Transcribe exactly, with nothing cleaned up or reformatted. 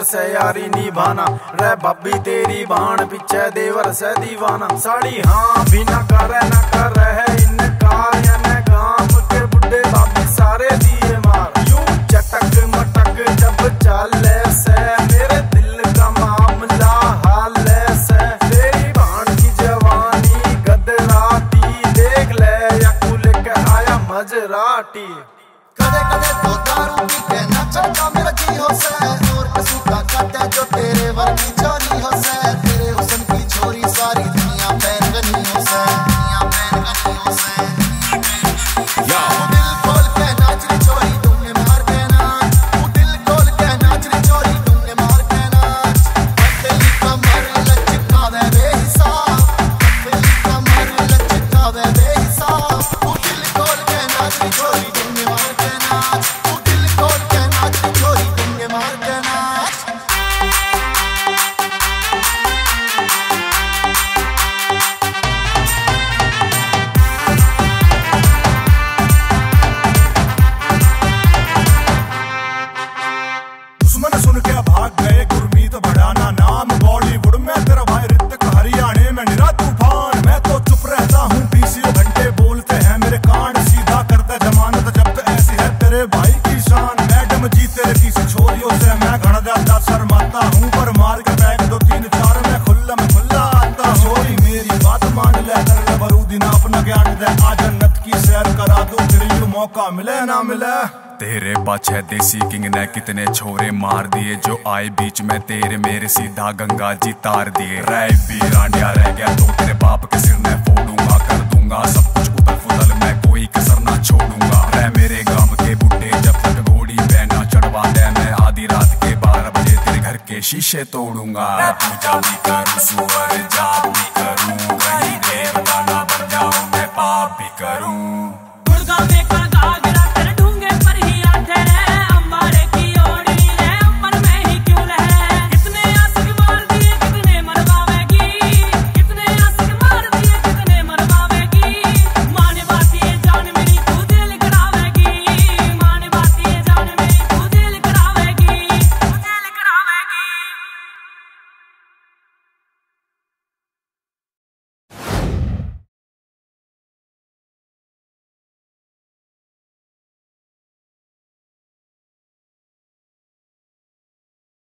देवर से यारी निभाना, रे बब्बी तेरी बाण पीछे देवर से दीवाना। साड़ी हाँ भी ना करे ना कर रहे इनकार, याने काम के बुढ़े बाबी सारे दिए मार। यूं चटक मटक जब चाले से मेरे दिल का मामला हाल से, तेरी बाण की जवानी गदराती देख ले या तू लेके आया मजराटी। कदे कदे तो दारू पी के ना चलता मेरा जी हो से, दूर पे सूखा काटे जो तेरे वर्गी चोरी हो से। तेरे हुस्न की छोरी सारी दुनिया बैन गनी हो से, दुनिया बैन गनी हो से। या दिल खोल के नाच रे चोरी तुमने मार देना, तू दिल खोल के नाच रे चोरी तुमने मार देना। दिल का मर लचका वे बेहिसाब, दिल का मर लचका वे बेहिसाब। तू दिल खोल के नाच रे चोरी तुमने मार मौका मिले ना मिले। तेरे पाछे देसी किंग ने कितने छोरे मार दिए, जो आए बीच में तेरे मेरे सीधा गंगा जी तार दिए। राय बीरांडिया रह गया तो तेरे बाप के सिर में फोड़ूंगा, कर दूंगा सब कुछ उतल फुतल, मैं कोई कसर ना छोड़ूंगा। रह मेरे गांव के बुड्ढे जब तक घोड़ी बहना चढ़वा दे, मैं आधी रात के बारह बजे तेरे घर के शीशे तोड़ूंगा। पूजा भी करूं सुअर जाप भी करूं, कहीं देवता ना बन जाऊं मैं पाप भी करूं।